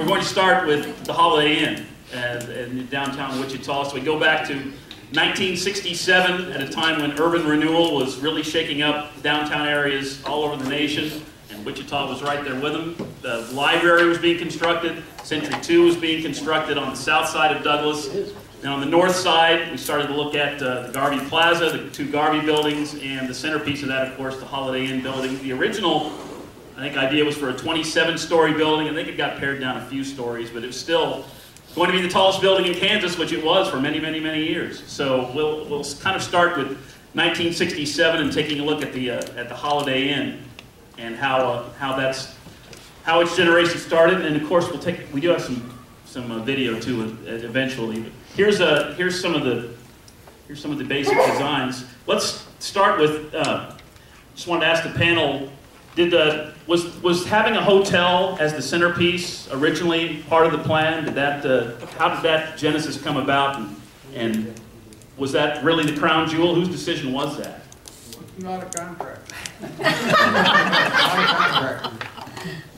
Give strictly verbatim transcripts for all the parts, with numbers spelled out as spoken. We're going to start with the Holiday Inn uh, in downtown Wichita. So we go back to nineteen sixty-seven, at a time when urban renewal was really shaking up downtown areas all over the nation, and Wichita was right there with them. The library was being constructed, Century two was being constructed on the south side of Douglas. Now on the north side, we started to look at uh, the Garvey Plaza, the two Garvey buildings, and the centerpiece of that, of course, the Holiday Inn building. The original, I think, idea was for a twenty-seven story building. I think it got pared down a few stories, but it was still going to be the tallest building in Kansas, which it was for many, many, many years. So we'll, we'll kind of start with nineteen sixty-seven and taking a look at the, uh, at the Holiday Inn and how, uh, how, that's, how its generation started. And, of course, we'll take, we do have some, some uh, video, too, uh, eventually. But Here's a here's some of the here's some of the basic designs. Let's start with. Uh, just wanted to ask the panel: Did the was was having a hotel as the centerpiece originally part of the plan? Did that uh, how did that genesis come about, and, and was that really the crown jewel? Whose decision was that? Not a contractor. Not a contractor.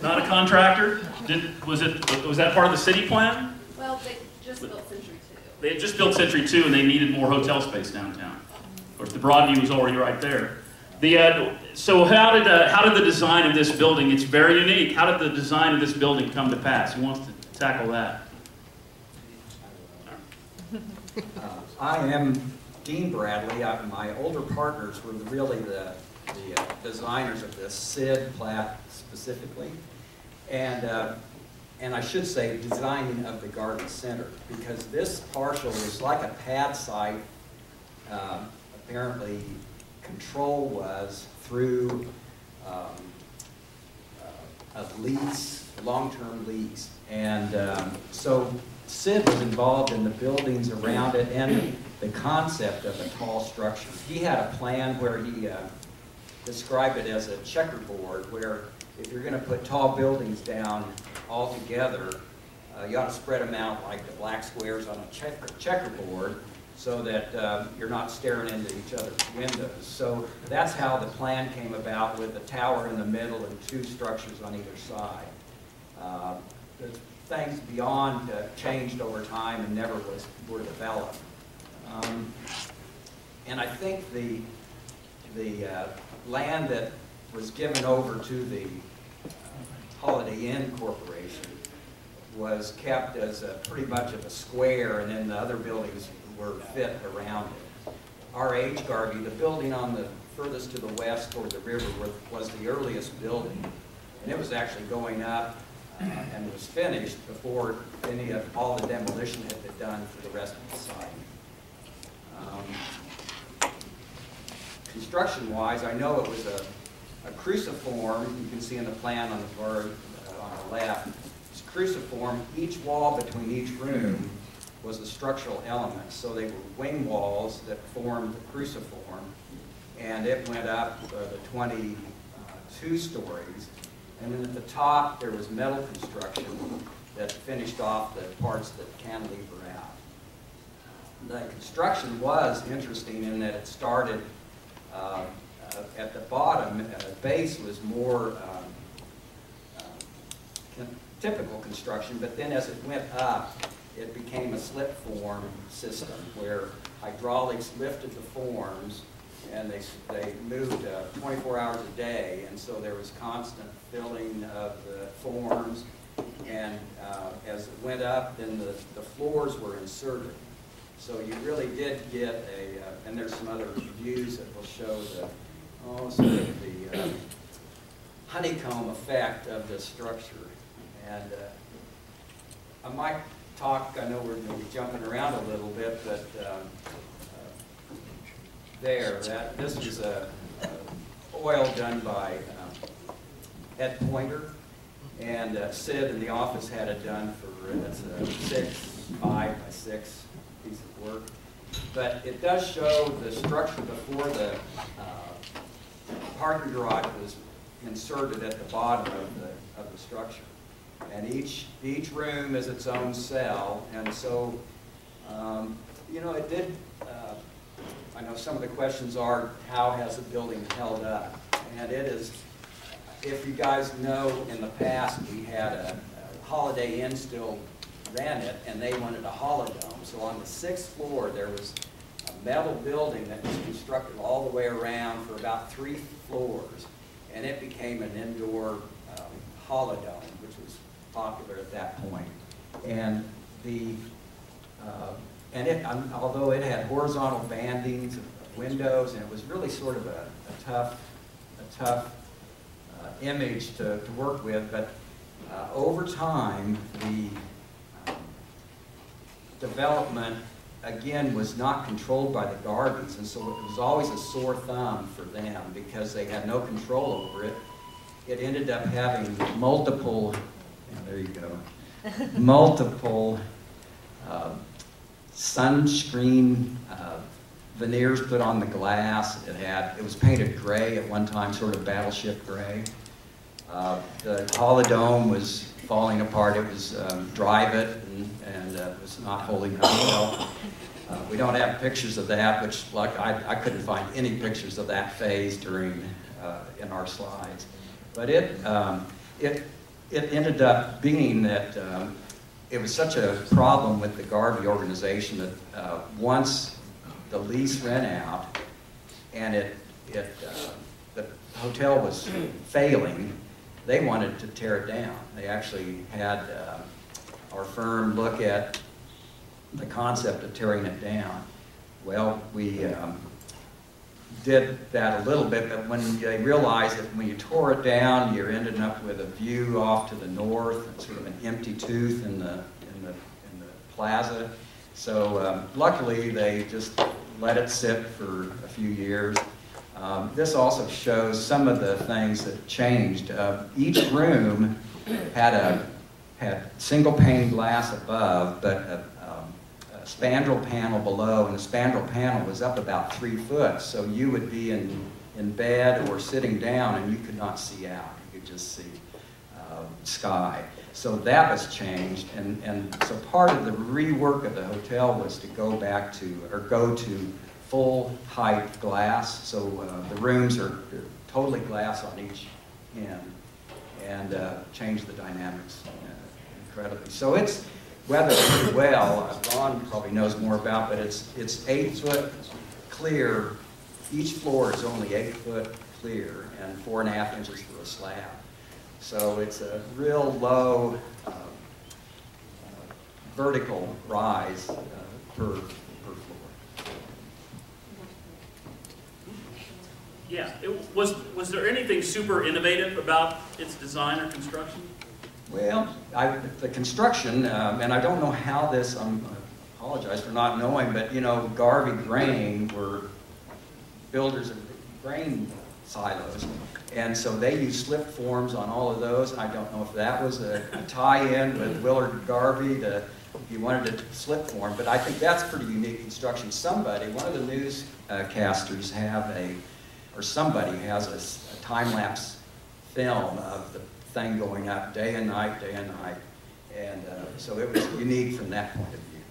Not a contractor. Did was it was that part of the city plan? Well, they just built Century. They had just built Century two, and they needed more hotel space downtown. Of course, the Broadview was already right there. The, uh, so how did, uh, how did the design of this building, it's very unique, how did the design of this building come to pass? Who wants to tackle that? Uh, I am Dean Bradley. I, my older partners were really the, the uh, designers of this, Sid Platt specifically. And. Uh, And I should say, designing of the Garden Center, because this parcel was like a pad site. Um, apparently, control was through um, uh, a lease, long-term lease. And um, so Sid was involved in the buildings around it and the concept of a tall structure. He had a plan where he uh, described it as a checkerboard, where if you're going to put tall buildings down all together, uh, you ought to spread them out like the black squares on a checker, checkerboard so that um, you're not staring into each other's windows. So that's how the plan came about, with a tower in the middle and two structures on either side. Uh, the things beyond uh, changed over time and never was, were developed. Um, and I think the, the uh, land that was given over to the uh, Holiday Inn Corporation was kept as a, pretty much of a square, and then the other buildings were fit around it. R H Garvey, the building on the furthest to the west toward the river, was the earliest building, and it was actually going up uh, and was finished before any of all the demolition had been done for the rest of the site. Um, Construction-wise, I know it was a A cruciform, you can see in the plan on the board, uh, on the left, it's cruciform. Each wall between each room was a structural element. So they were wing walls that formed the cruciform, and it went up uh, the twenty-two stories. And then at the top, there was metal construction that finished off the parts that cantilever out. The construction was interesting in that it started uh, Uh, at the bottom, uh, the base was more um, uh, typical construction, but then as it went up, it became a slip form system where hydraulics lifted the forms, and they, they moved uh, twenty-four hours a day, and so there was constant filling of the forms, and uh, as it went up, then the, the floors were inserted. So you really did get a, uh, and there's some other views that will show the Oh, so the uh, honeycomb effect of this structure. And uh, I might talk, I know we're maybe jumping around a little bit, but um, uh, there, that, this was uh, uh, oil done by um, Ed Pointer, and uh, Sid in the office had it done for, uh, it's a six, five by six piece of work. But it does show the structure before the uh, parking garage was inserted at the bottom of the, of the structure. And each, each room is its own cell. And so, um, you know, it did, uh, I know some of the questions are, how has the building held up? And it is, if you guys know, in the past we had a, a Holiday Inn still ran it, and they wanted a holodome. So on the sixth floor, there was a metal building that was constructed all the way around for about three floors, and it became an indoor um, holodome, which was popular at that point. And the uh, and it, um, although it had horizontal bandings of, of windows, and it was really sort of a, a tough, a tough uh, image to, to work with, but uh, over time the development, again, was not controlled by the Garveys, and so it was always a sore thumb for them because they had no control over it. It ended up having multiple, and there you go, multiple uh, sunscreen uh, veneers put on the glass. It had, it was painted gray at one time, sort of battleship gray. Uh, the holodome was falling apart. It was um, drive-it, and, and uh, it was not holding up well. Uh, we don't have pictures of that, which, like, I, I couldn't find any pictures of that phase during, uh, in our slides. But it, um, it, it ended up being that um, it was such a problem with the Garvey organization that uh, once the lease ran out and it, it, uh, the hotel was failing, they wanted to tear it down. They actually had uh, our firm look at the concept of tearing it down. Well, we um, did that a little bit, but when they realized that when you tore it down, you're ending up with a view off to the north, and sort of an empty tooth in the, in the, in the plaza. So um, luckily, they just let it sit for a few years. Um, this also shows some of the things that changed. Uh, each room had a had single pane glass above, but a, um, a spandrel panel below, and the spandrel panel was up about three foot. So you would be in, in bed or sitting down, and you could not see out. You could just see uh, sky. So that was changed, and, and so part of the rework of the hotel was to go back to, or go to, full height glass, so uh, the rooms are totally glass on each end, and uh, change the dynamics uh, incredibly. So it's weathered pretty well. Ron probably knows more about, but it's it's eight foot clear. Each floor is only eight foot clear, and four and a half inches for a slab. So it's a real low uh, uh, vertical rise uh, per. Yeah. It, was was there anything super innovative about its design or construction? Well, I, the construction, um, and I don't know how this. I'm, I apologize for not knowing, but you know, Garvey Grain were builders of grain silos, and so they used slip forms on all of those. I don't know if that was a, a tie-in with Willard Garvey to. He wanted a slip form, but I think that's pretty unique construction. Somebody, one of the newscasters, uh, have a. or somebody has a, a time-lapse film of the thing going up day and night, day and night. And uh, so it was unique from that point of view.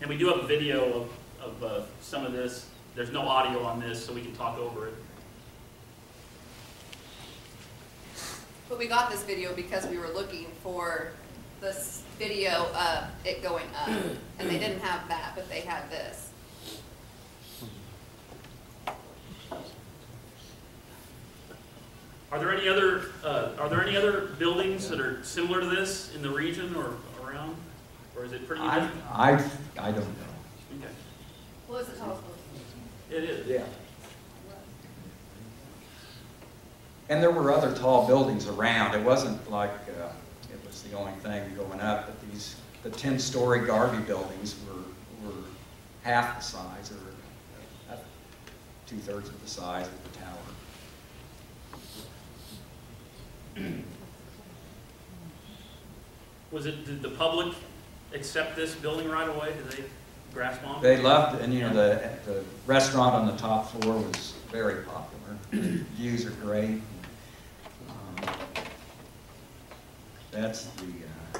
And we do have a video of, of uh, some of this. There's no audio on this, so we can talk over it. But we got this video because we were looking for this video of it going up. And they didn't have that, but they had this. Are there any other uh, are there any other buildings that are similar to this in the region or around, or is it pretty unique? I I, I don't know. Okay. Well, it's a tall building. It is. Yeah. And there were other tall buildings around. It wasn't like uh, it was the only thing going up. But these the ten-story Garvey buildings were were half the size, or two-thirds of the size of the tower. Was it, did the public accept this building right away? Did they grasp on? They loved it, and you know, the, the restaurant on the top floor was very popular. The views are great. Um, that's the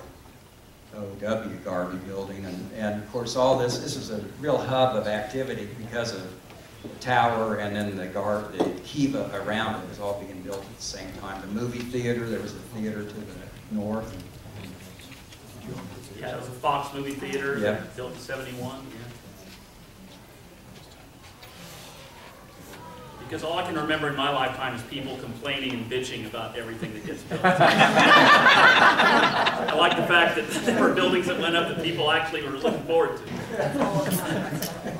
uh, O W Garvey building, and, and of course all this, this is a real hub of activity because of the tower, and then the Gar the Kiva around it was all being built at the same time. The movie theater, there was a theater to the north. Yeah, it was a Fox movie theater, yeah. Built in seventy-one. Yeah. Because all I can remember in my lifetime is people complaining and bitching about everything that gets built. I like the fact that there were buildings that went up that people actually were looking forward to.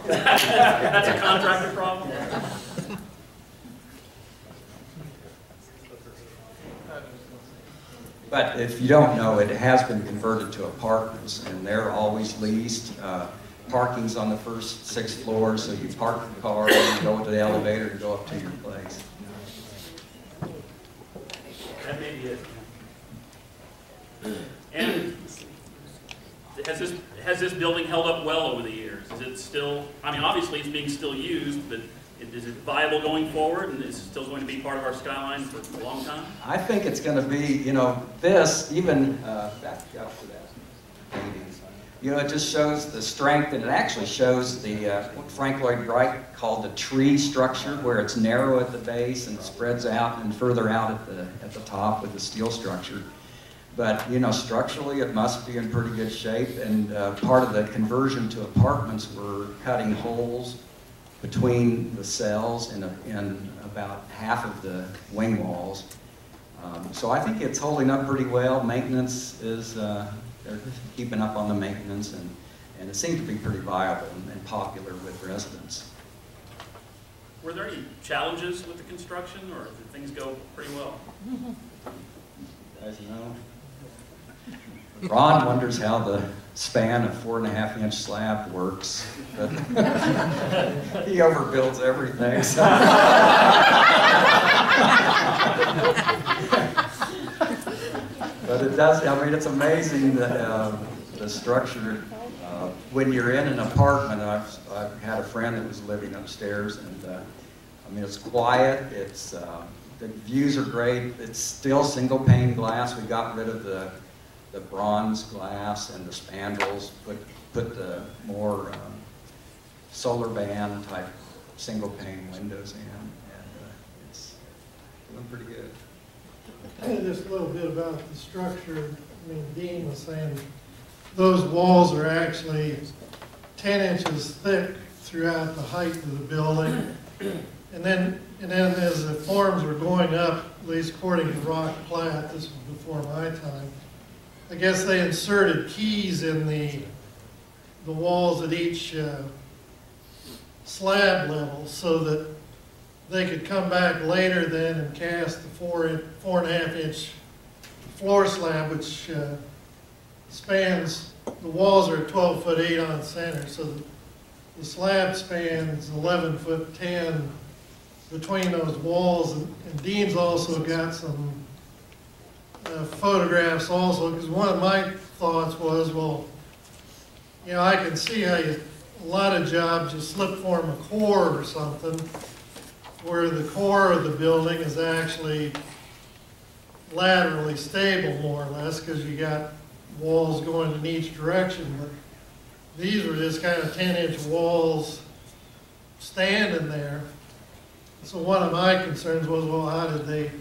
That's a contractor problem. But if you don't know, it has been converted to apartments, and they're always leased. Uh, Parking's on the first six floors, so you park the car, and go into the elevator, and go up to your place. That may be it. And has this has this building held up well over the years? Is it still? I mean, obviously it's being still used, but is it viable going forward, and is it still going to be part of our skyline for a long time? I think it's going to be. You know, this even uh, back up to that. You know, it just shows the strength, and it actually shows the uh, what Frank Lloyd Wright called the tree structure, where it's narrow at the base and spreads out and further out at the at the top with the steel structure. But you know, structurally, it must be in pretty good shape. And uh, part of the conversion to apartments were cutting holes between the cells and in about half of the wing walls. Um, so I think it's holding up pretty well. Maintenance is. Uh, They're keeping up on the maintenance, and, and it seemed to be pretty viable and, and popular with residents. Were there any challenges with the construction, or did things go pretty well? You guys know. Ron wonders how the span of four and a half inch slab works. But he overbuilds everything. So. But it does, I mean, it's amazing that uh, the structure, uh, when you're in an apartment, I've, I've had a friend that was living upstairs, and uh, I mean, it's quiet, it's, uh, the views are great, it's still single pane glass. We got rid of the, the bronze glass and the spandrels, put, put the more um, solar band type single pane windows in, and uh, it's doing pretty good. Just a little bit about the structure. I mean, Dean was saying those walls are actually ten inches thick throughout the height of the building. And then, and then as the forms were going up, at least according to Rock Platt, this was before my time, I guess they inserted keys in the, the walls at each uh, slab level so that they could come back later then and cast the four, in, four and a half inch floor slab, which uh, spans, the walls are twelve foot eight on center, so the, the slab spans eleven foot ten between those walls. And, and Dean's also got some uh, photographs also, because one of my thoughts was, well, you know, I can see how you, a lot of jobs, you slip form a core or something, where the core of the building is actually laterally stable, more or less, because you got walls going in each direction. But these were just kind of ten inch walls standing there. So one of my concerns was, well, how did they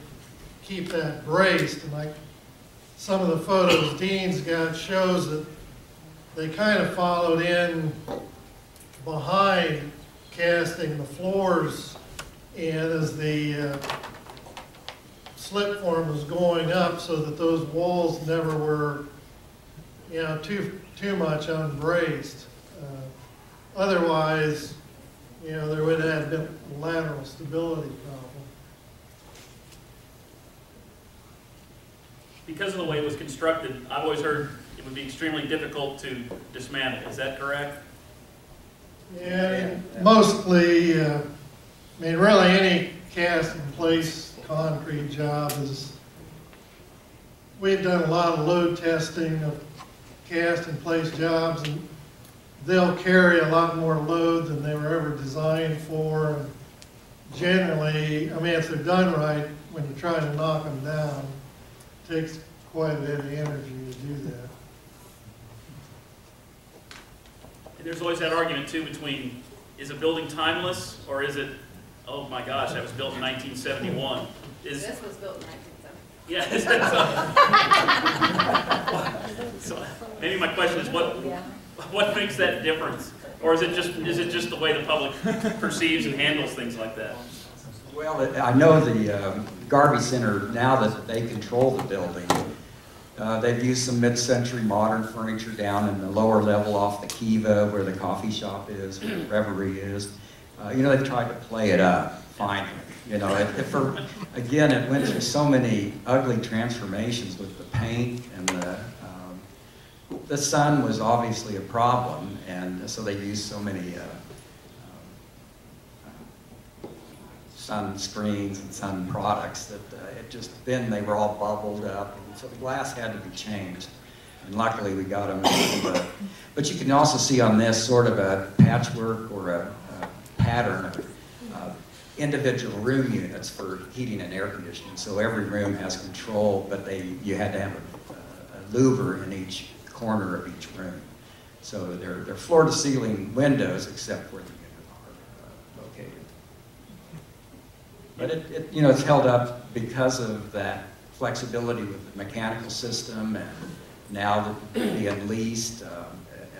keep that braced? And like some of the photos Dean's got shows that they kind of followed in behind, casting the floors and as the uh, slip form was going up, so that those walls never were, you know, too too much unbraced. Uh, otherwise, you know, there would have been a lateral stability problem. Because of the way it was constructed, I've always heard it would be extremely difficult to dismantle. Is that correct? Yeah, yeah. Mostly. Uh, I mean, really, any cast-in-place concrete job is, we've done a lot of load testing of cast-in-place jobs, and they'll carry a lot more load than they were ever designed for. And generally, I mean, if they're done right, when you try to knock them down, it takes quite a bit of energy to do that. And there's always that argument, too, between is a building timeless, or is it, oh my gosh, that was built in nineteen seventy-one. Is, this was built in nineteen seventy-one. Yeah. So, so maybe my question is, what what makes that difference, or is it just is it just the way the public perceives and handles things like that? Well, I know the um, Garvey Center, now that they control the building, uh, they've used some mid-century modern furniture down in the lower level off the Kiva, where the coffee shop is, where the Reverie is. Uh, you know, they've tried to play it up, finally. You know, it, it for, again, it went through so many ugly transformations with the paint, and the, um, the sun was obviously a problem, and so they used so many uh, uh, sun screens and sun products that uh, it just, then they were all bubbled up, and so the glass had to be changed. And luckily we got them. But, but you can also see on this sort of a patchwork or a, a pattern of uh, individual room units for heating and air conditioning. So every room has control, but they you had to have a, a louver in each corner of each room. So they're, they're floor-to-ceiling windows, except where the units are uh, located. But it, it you know it's held up because of that flexibility with the mechanical system, and now that the leased um,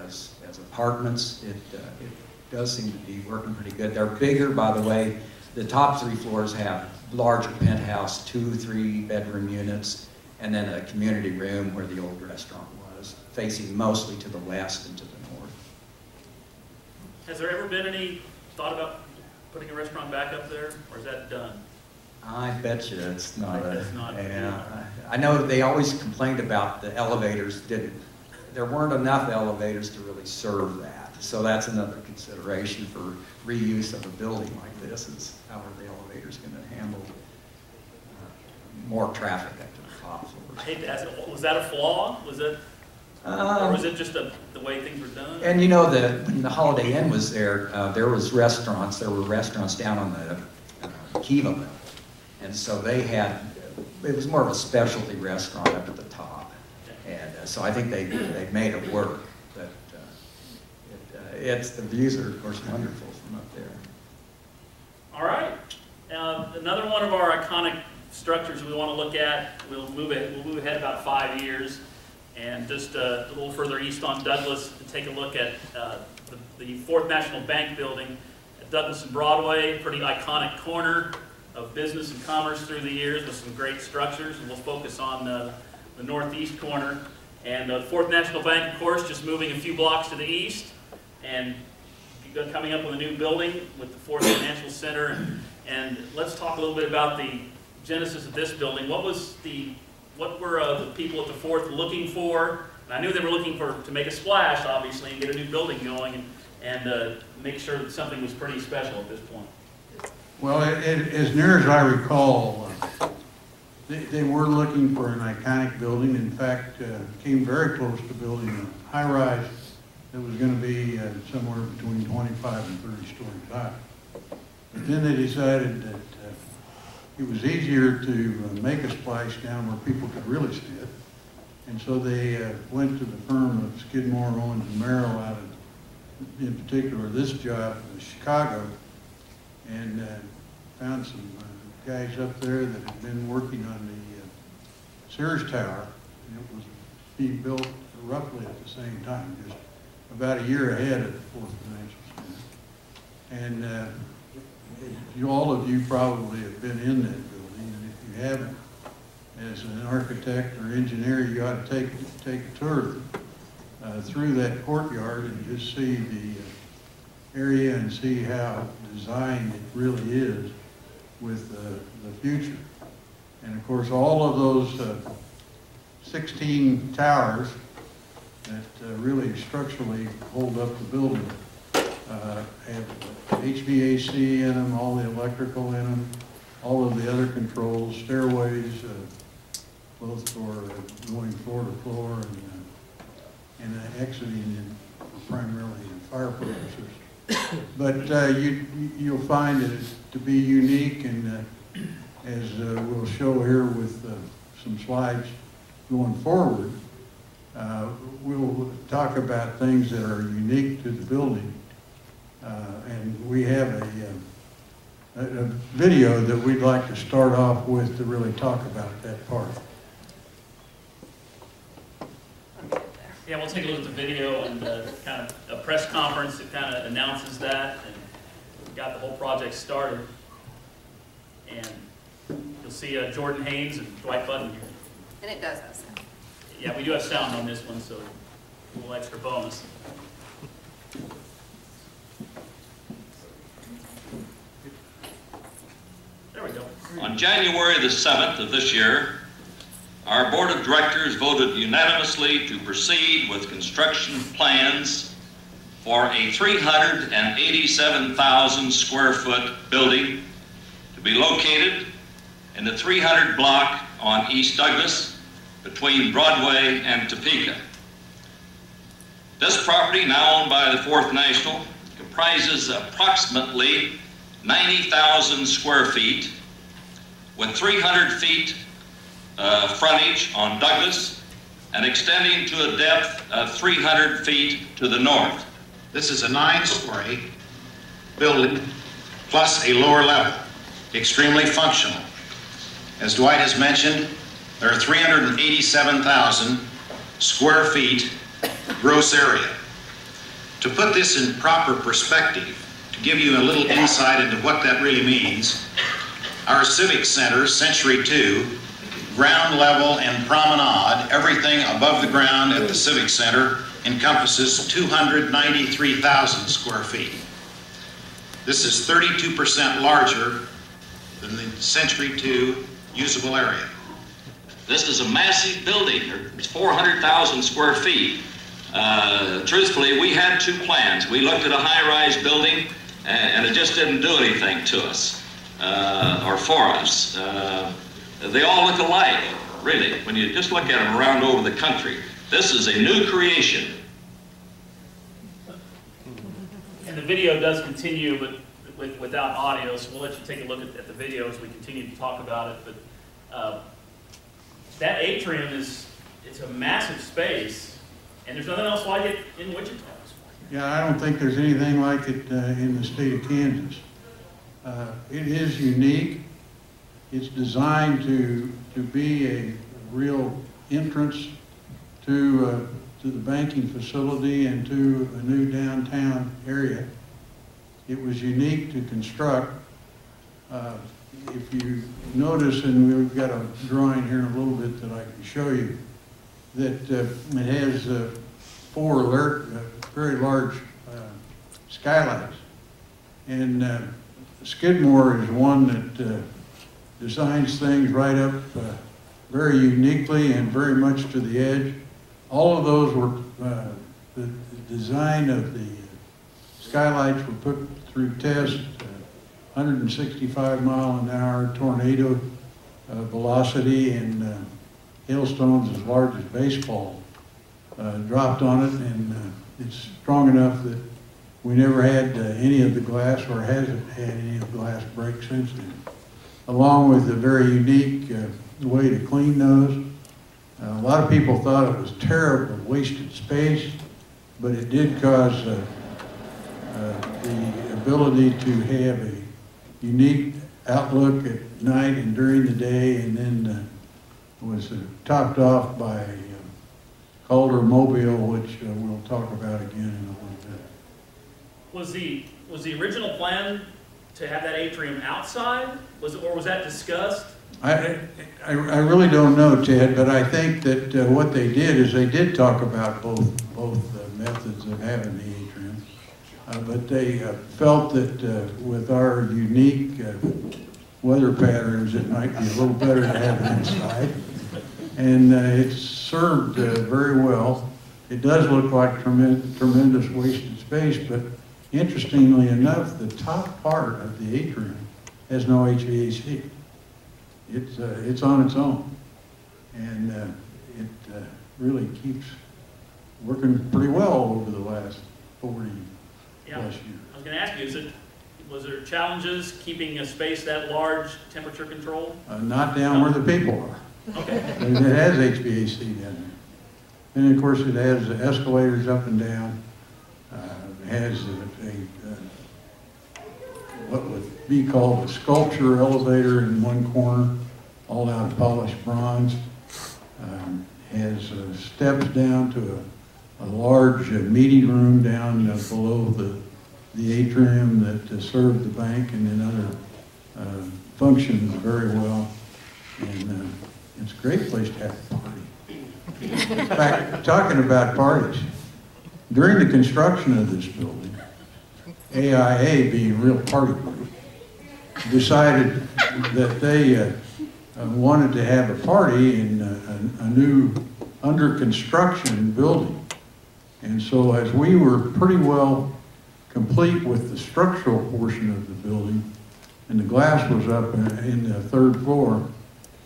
as as apartments, it uh, it does seem to be working pretty good. They're bigger, by the way. The top three floors have larger penthouse, two, three bedroom units, and then a community room where the old restaurant was, facing mostly to the west and to the north. Has there ever been any thought about putting a restaurant back up there, or is that done? I bet you it's not. I, a, it's not yeah, I, I know they always complained about the elevators didn't. There weren't enough elevators to really serve that. So that's another consideration for reuse of a building like this, is how are the elevators going to handle uh, more traffic up to the top floor. I hate to ask it, was that a flaw? Was it, um, or was it just a, the way things were done? And you know, the, when the Holiday Inn was there, uh, there was restaurants, there were restaurants down on the uh, Kiva level. And so they had, it was more of a specialty restaurant up at the top. And uh, so I think they, they made it work. It's, the views are, of course, wonderful from up there. All right. Uh, another one of our iconic structures we want to look at, we'll move, it, we'll move ahead about five years, and just uh, a little further east on Douglas to take a look at uh, the, the Fourth National Bank building at Douglas and Broadway, pretty iconic corner of business and commerce through the years with some great structures, and we'll focus on uh, the northeast corner. And the uh, Fourth National Bank, of course, just moving a few blocks to the east, and coming up with a new building with the Fourth Financial Center. And, and let's talk a little bit about the genesis of this building. What was the, what were uh, the people at the Fourth looking for? And I knew they were looking for to make a splash, obviously, and get a new building going, and, and uh, make sure that something was pretty special at this point. Well, it, it, as near as I recall, uh, they, they were looking for an iconic building. In fact, uh, came very close to building a high-rise. It was going to be uh, somewhere between twenty-five and thirty stories high. But then they decided that uh, it was easier to uh, make a splash down where people could really see it. And so they uh, went to the firm of Skidmore, Owings, and Merrill out of, in particular, this job in Chicago, and uh, found some uh, guys up there that had been working on the uh, Sears Tower. And it was being built roughly at the same time, just about a year ahead of the Fourth Financial Center. And uh, you, all of you probably have been in that building, and if you haven't, as an architect or engineer, you ought to take, take a tour uh, through that courtyard and just see the uh, area and see how designed it really is with uh, the future. And of course, all of those uh, sixteen towers that uh, really structurally hold up the building, uh, have H V A C in them, all the electrical in them, all of the other controls, stairways, uh, both for uh, going floor to floor, and, uh, and uh, exiting in, primarily in fire purposes. But uh, you, you'll find it to be unique, and uh, as uh, we'll show here with uh, some slides going forward, Uh, we'll talk about things that are unique to the building, uh, and we have a, a, a video that we'd like to start off with to really talk about that part. Yeah, we'll take a look at the video and uh, kind of a press conference that kind of announces that, and we got the whole project started. And you'll see uh, Jordan Haynes and Dwight Budden here. And it does have sound. Yeah, we do have sound on this one, so a little extra bonus. There we go. On January the seventh of this year, our board of directors voted unanimously to proceed with construction plans for a three hundred eighty-seven thousand square foot building to be located in the three hundred block on East Douglas between Broadway and Topeka. This property, now owned by the Fourth National, comprises approximately ninety thousand square feet with three hundred feet Uh, frontage on Douglas and extending to a depth of three hundred feet to the north. This is a nine-story building plus a lower level, extremely functional. As Dwight has mentioned, there are three hundred eighty-seven thousand square feet gross area. To put this in proper perspective, to give you a little insight into what that really means, our Civic Center, Century two, ground level and promenade, everything above the ground at the Civic Center encompasses two hundred ninety-three thousand square feet. This is thirty-two percent larger than the Century two usable area. This is a massive building. It's four hundred thousand square feet. Uh, truthfully, we had two plans. We looked at a high-rise building, and it just didn't do anything to us uh, or for us. Uh, They all look alike, really, when you just look at them around over the country. This is a new creation. And the video does continue but with, without audio, so we'll let you take a look at, at the video as we continue to talk about it. But uh, that atrium is, it's a massive space, and there's nothing else like it in Wichita. Yeah, I don't think there's anything like it uh, in the state of Kansas. Uh, it is unique. It's designed to, to be a real entrance to, uh, to the banking facility and to a new downtown area. It was unique to construct. Uh, if you notice, and we've got a drawing here in a little bit that I can show you, that uh, it has uh, four alert, uh, very large uh, skylights. And uh, Skidmore is one that uh, designs things right up uh, very uniquely and very much to the edge. All of those were, uh, the, the design of the skylights were put through test, uh, one hundred sixty-five mile an hour tornado uh, velocity and uh, hailstones as large as baseball uh, dropped on it, and uh, it's strong enough that we never had uh, any of the glass, or hasn't had any of the glass break since then. Along with a very unique uh, way to clean those. Uh, a lot of people thought it was terrible, wasted space, but it did cause uh, uh, the ability to have a unique outlook at night and during the day, and then uh, was uh, topped off by uh, Calder Mobile, which uh, we'll talk about again in a little bit. Was the, was the original plan to have that atrium outside, was it, or was that discussed? I, I, I really don't know, Ted, but I think that uh, what they did is they did talk about both both uh, methods of having the atrium, uh, but they uh, felt that uh, with our unique uh, weather patterns, it might be a little better to have it inside, and uh, it's served uh, very well. It does look like tremendous, tremendous wasted space, but interestingly enough, the top part of the atrium has no H V A C. It's, uh, it's on its own, and uh, it uh, really keeps working pretty well over the last forty yeah. plus years. I was going to ask you, is it, was there challenges keeping a space that large temperature controlled? Uh, not down no. where the people are. Okay. And it has H V A C down there. And of course it has escalators up and down. Uh, has a, a, a what would be called a sculpture elevator in one corner, all out of polished bronze. Um, has uh, steps down to a, a large uh, meeting room down uh, below the, the atrium that uh, served the bank and then other uh, functions very well. And uh, it's a great place to have a party. In fact, talking about parties, during the construction of this building, A I A, being a real party group, decided that they uh, wanted to have a party in a, a, a new under construction building. And so as we were pretty well complete with the structural portion of the building, and the glass was up in the third floor,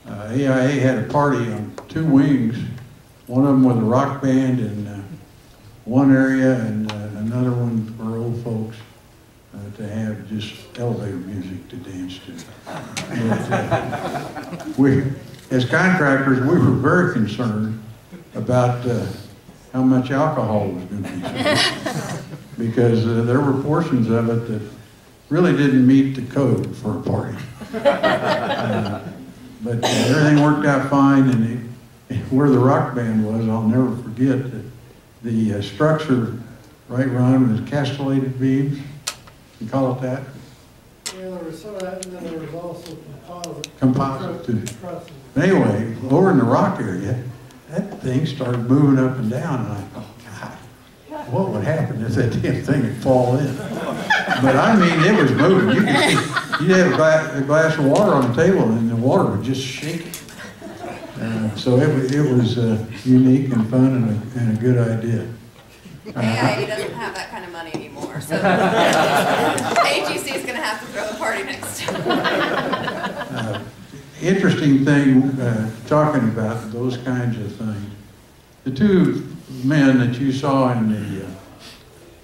uh, A I A had a party on two wings, one of them with a rock band in uh, one area and uh, another one for old folks uh, to have just elevator music to dance to. And, uh, we, as contractors, we were very concerned about uh, how much alcohol was going to be served because uh, there were portions of it that really didn't meet the code for a party. Uh, but uh, everything worked out fine, and it, where the rock band was, I'll never forget that the uh, structure right around was castellated beams. You call it that? Yeah, there was some of that, and then there was also composite. Composite, too. But anyway, over in the rock area, that thing started moving up and down, and I thought, God, what would happen if that damn thing would fall in? But I mean, it was moving. You could see, you'd have a glass, a glass of water on the table, and the water would just shake it. Uh, so it, it was uh, unique and fun and a, and a good idea. Uh, A I A doesn't have that kind of money anymore, so A G C is going to have to throw the party next time. uh, interesting thing, uh, talking about those kinds of things. The two men that you saw in the uh,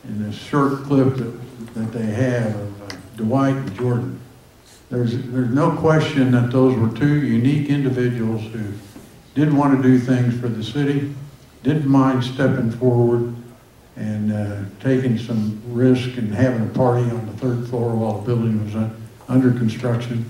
in the short clip that, that they have of uh, Dwight and Jordan. There's, there's no question that those were two unique individuals who didn't want to do things for the city, didn't mind stepping forward and uh, taking some risk and having a party on the third floor while the building was un under construction.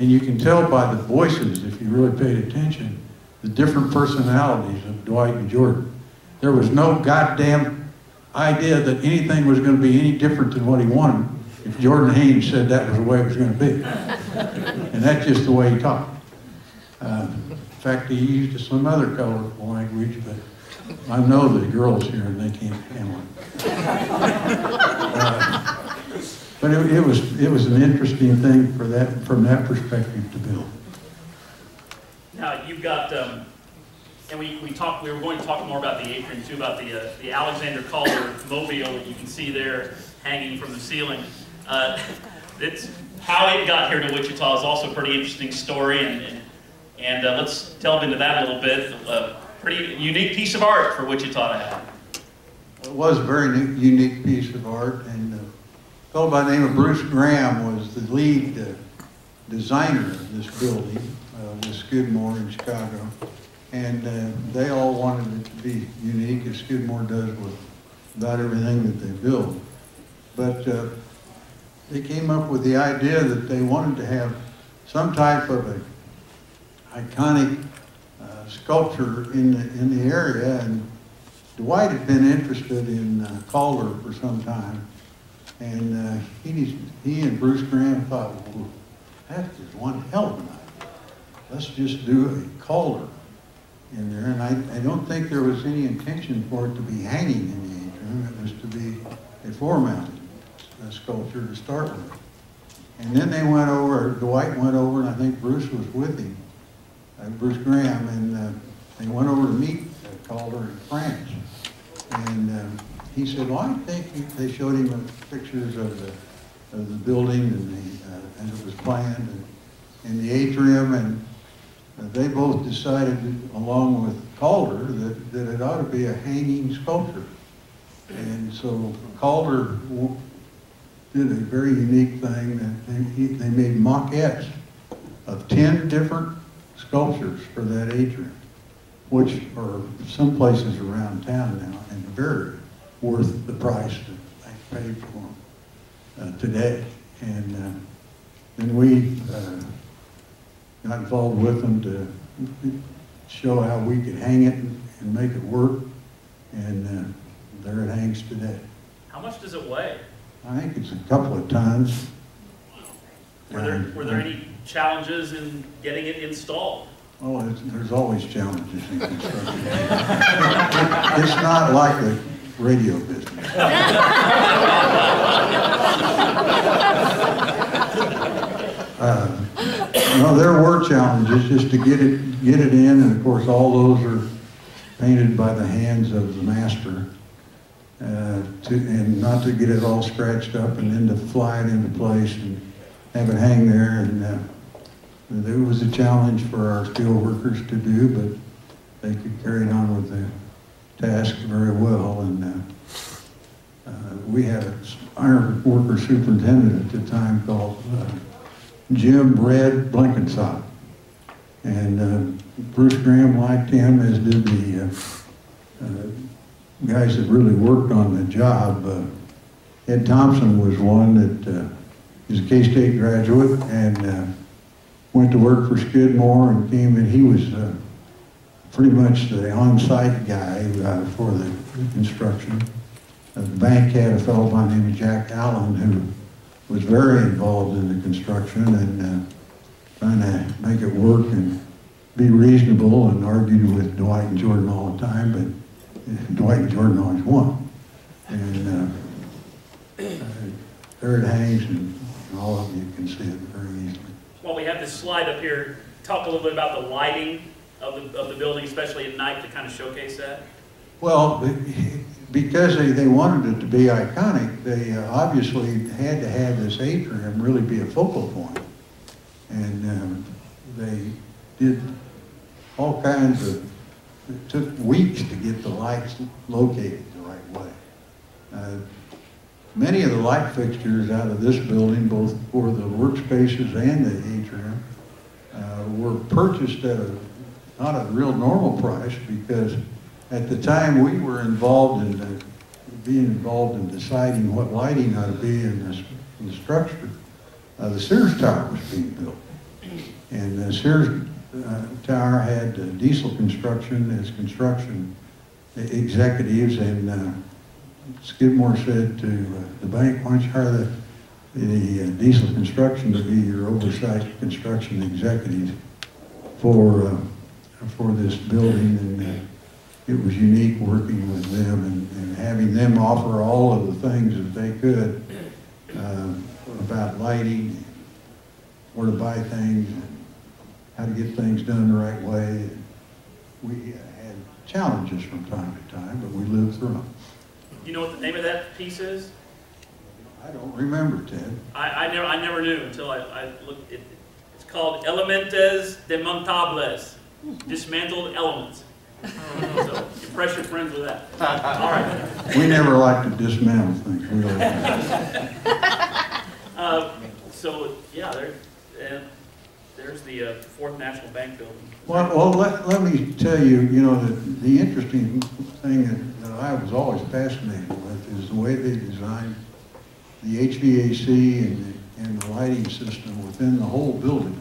And you can tell by the voices, if you really paid attention, the different personalities of Dwight and Jordan. There was no goddamn idea that anything was going to be any different than what he wanted. If Jordan Haynes said that was the way it was going to be. And that's just the way he talked. Uh, in fact, he used some other colorful language, but I know the girls here and they can't handle it. Uh, but it, it, was, it was an interesting thing for that, from that perspective to build. Now, you've got, um, and we, we, talked, we were going to talk more about the atrium too, about the, uh, the Alexander Calder Mobile that you can see there hanging from the ceiling. Uh, it's, how it got here to Wichita is also a pretty interesting story, and, and, and uh, let's delve into that a little bit. A pretty unique piece of art for Wichita to have. It was a very new, unique piece of art, and uh, a fellow by the name of Bruce Graham was the lead uh, designer of this building, uh, with Skidmore in Chicago, and uh, they all wanted it to be unique, as Skidmore does with about everything that they build. But uh, they came up with the idea that they wanted to have some type of an iconic uh, sculpture in the, in the area. And Dwight had been interested in uh, Calder for some time. And uh, he, he and Bruce Graham thought, well, that's just one hell of an idea. Let's just do a Calder in there. And I, I don't think there was any intention for it to be hanging in the atrium. It was to be a floor-mounted sculpture to start with. And then they went over, Dwight went over, and I think Bruce was with him, uh, Bruce Graham, and uh, they went over to meet uh, Calder in France. And uh, he said, well, I think he, they showed him uh, pictures of the, of the building and the, uh, as it was planned, and, and the atrium, and uh, they both decided, along with Calder, that, that it ought to be a hanging sculpture. And so Calder did a very unique thing. That they made mock-ups of ten different sculptures for that atrium, which are some places around town now and very worth the price that they paid for them uh, today. And uh, then we uh, got involved with them to show how we could hang it and, and make it work. And uh, there it hangs today. How much does it weigh? I think it's a couple of tons. Were there, were there any challenges in getting it installed? Oh, there's always challenges in construction. It's not like the radio business. uh, no, there were challenges just to get it get it in, and of course all those are painted by the hands of the master, uh, to, and not to get it all scratched up and then to fly it into place and have it hang there. And. Uh, It was a challenge for our steel workers to do, but they could carry on with the task very well. And uh, uh, we had an iron worker superintendent at the time called uh, Jim Red Blenkinsop. And uh, Bruce Graham liked him, as did the uh, uh, guys that really worked on the job. Uh, Ed Thompson was one that uh, is a K-State graduate and uh, went to work for Skidmore and came in. He was uh, pretty much the on-site guy uh, for the construction. Uh, the bank had a fellow by the name of Jack Allen who was very involved in the construction and uh, trying to make it work and be reasonable, and argued with Dwight and Jordan all the time, but Dwight and Jordan always won. And uh, uh, there it hangs, and all of you can see it very easily. Well, we have this slide up here. Talk a little bit about the lighting of the, of the building, especially at night, to kind of showcase that. Well, because they, they wanted it to be iconic, they obviously had to have this atrium really be a focal point. And um, they did all kinds of, it took weeks to get the lights located the right way. Uh, Many of the light fixtures out of this building, both for the workspaces and the atrium, uh, were purchased at a, not a real normal price, because at the time we were involved in the, being involved in deciding what lighting ought to be in, this, in the structure. Uh, the Sears Tower was being built. And the Sears uh, Tower had uh, Diesel Construction as construction executives, and uh, Skidmore said to uh, the bank, why don't you hire the, the uh, Diesel Construction to be your oversight construction executive for uh, for this building. And uh, it was unique working with them and, and having them offer all of the things that they could uh, about lighting, where to buy things, and how to get things done the right way. We had challenges from time to time, but we lived through them. You know what the name of that piece is? I don't remember, Ted. I, I never I never knew until I, I looked. It, it's called Elementes Demontables, dismantled elements. So impress your friends with that. All right. We never like to dismantle things. We like to. uh, so yeah, there, uh, there's the uh, Fourth National Bank building. Well, well let, let me tell you, you know, the, the interesting thing that, that I was always fascinated with is the way they designed the H V A C and the, and the lighting system within the whole building.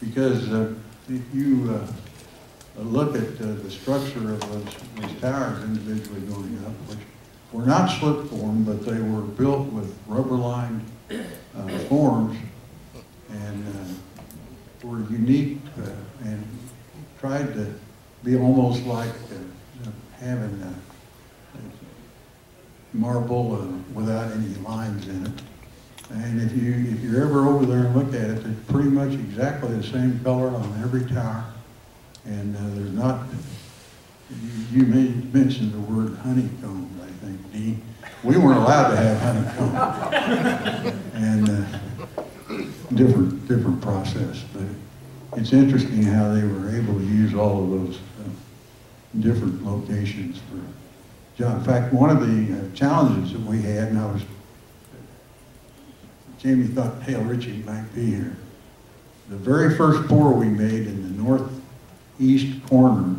Because uh, if you uh, look at uh, the structure of those, those towers individually going up, which were not slip formed, but they were built with rubber-lined uh, forms, and uh, were unique uh, and tried to be almost like uh, having a, a marble uh, without any lines in it. And if you if you're ever over there and look at it, they're pretty much exactly the same color on every tower. And uh, there's not. You, you mentioned the word honeycomb, I think, Dean. We weren't allowed to have honeycomb. and. Uh, Different, different process, but it's interesting how they were able to use all of those uh, different locations for job. In fact, one of the uh, challenges that we had, and I was, Jamie thought Hale Ritchie might be here. The very first pour we made in the northeast corner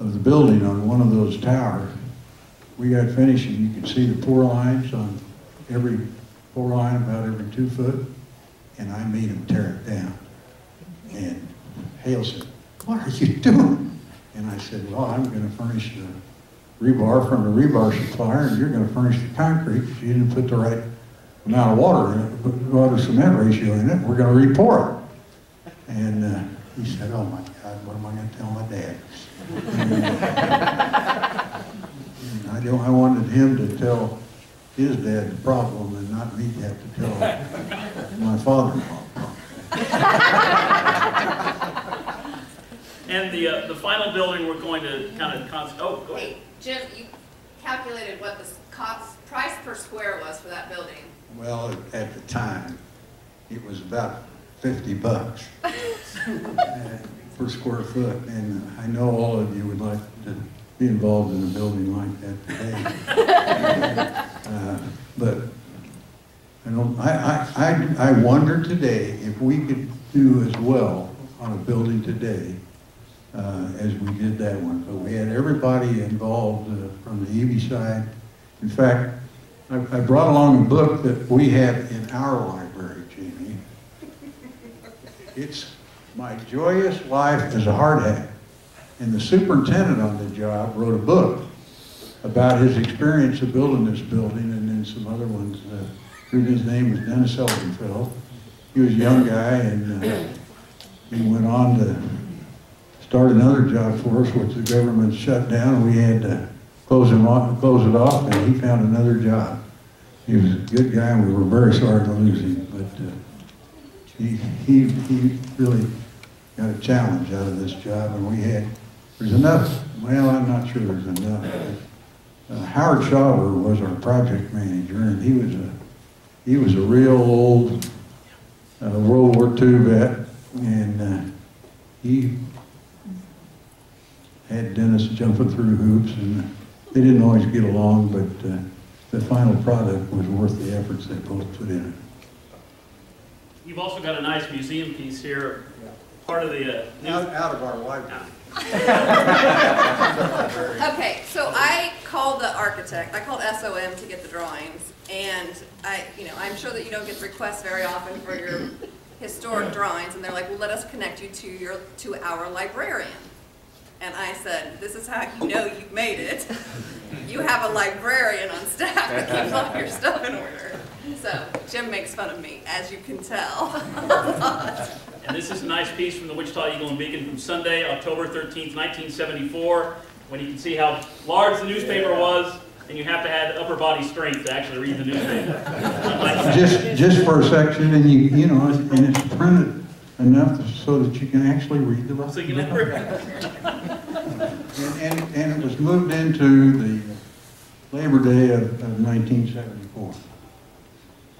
of the building on one of those towers, we got finished, and you could see the pour lines on every pour line about every two foot, and I made him tear it down. And Hale said, "What are you doing?" And I said, "Well, I'm going to furnish the rebar from the rebar supplier, and you're going to furnish the concrete because you didn't put the right amount of water in it, put the water cement ratio in it. We're going to re-pour it." And uh, he said, "Oh my God, what am I going to tell my dad?" And, uh, and I, don't, I wanted him to tell his dad the problem and not me have to tell my father-in-law the problem. And the, uh, the final building we're going to kind of, const oh, go ahead. Hey, Jim, you calculated what the cost, price per square was for that building. Well, at the time, it was about fifty bucks uh, per square foot. And I know all of you would like to be involved in a building like that today. uh, but I, don't, I, I, I wonder today if we could do as well on a building today uh, as we did that one. But we had everybody involved uh, from the E B side. In fact, I, I brought along a book that we have in our library, Jamie. It's My Joyous Life as a Hard Hat. And the superintendent on the job wrote a book about his experience of building this building and then some other ones. Uh, his name was Dennis Seldenfeld. He was a young guy, and uh, he went on to start another job for us, which the government shut down. We had to close him off, close it off, and he found another job. He was a good guy, and we were very sorry to lose him, but uh, he, he, he really got a challenge out of this job, and we had There's enough, well, I'm not sure there's enough. But, uh, Howard Schauber was our project manager, and he was a, he was a real old uh, World War Two vet, and uh, he had Dennis jumping through hoops, and they didn't always get along, but uh, the final product was worth the efforts they both put in it. You've also got a nice museum piece here, part of the... Uh, out, out of our library. Okay, so I called the architect, I called S O M to get the drawings, and I, you know, I'm sure that you don't get requests very often for your historic drawings, and they're like, well, let us connect you to your, to our librarian. And I said, this is how you know you've made it. You have a librarian on staff that keeps all your stuff in order. So Jim makes fun of me, as you can tell. And this is a nice piece from the Wichita Eagle and Beacon from Sunday, October thirteenth, nineteen seventy-four, when you can see how large the newspaper was, and you have to have upper body strength to actually read the newspaper. just, just for a section, and you, you know, and it's printed enough so that you can actually read the rest. So you can read it. and, and, and it was moved into the Labor Day of, of nineteen seventy-four.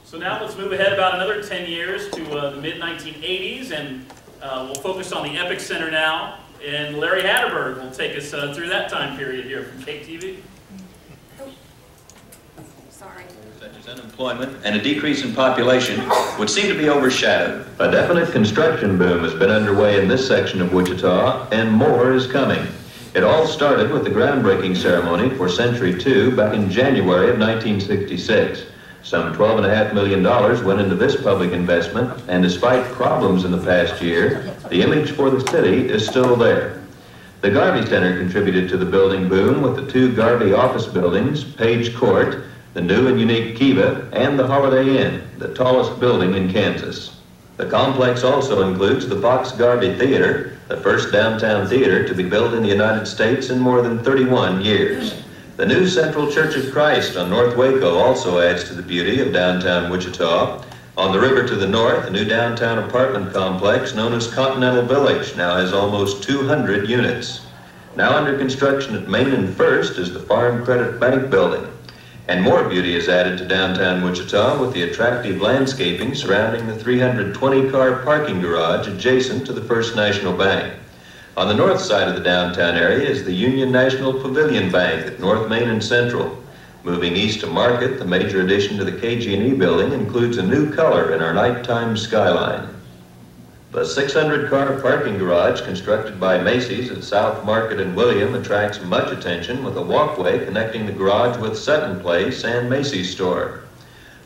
So now let's move ahead about another ten years to uh, the mid nineteen eighties, and uh, we'll focus on the Epic Center now, and Larry Hatterberg will take us uh, through that time period here from K T V. Oh. Sorry. Such as unemployment and a decrease in population would seem to be overshadowed. A definite construction boom has been underway in this section of Wichita, and more is coming. It all started with the groundbreaking ceremony for Century two back in January of nineteen sixty-six. Some twelve and a half million dollars went into this public investment, and despite problems in the past year, the image for the city is still there. The Garvey Center contributed to the building boom with the two Garvey office buildings, Page Court, the new and unique Kiva, and the Holiday Inn, the tallest building in Kansas. The complex also includes the Fox Garvey Theater, the first downtown theater to be built in the United States in more than thirty-one years. The new Central Church of Christ on North Waco also adds to the beauty of downtown Wichita. On the river to the north, a new downtown apartment complex known as Continental Village now has almost two hundred units. Now under construction at Main and First is the Farm Credit Bank building. And more beauty is added to downtown Wichita with the attractive landscaping surrounding the three hundred twenty car parking garage adjacent to the First National Bank. On the north side of the downtown area is the Union National Pavilion Bank at North Main and Central. Moving east to Market, the major addition to the K G and E building includes a new color in our nighttime skyline. The six hundred car parking garage constructed by Macy's at South Market and William attracts much attention with a walkway connecting the garage with Sutton Place and Macy's store.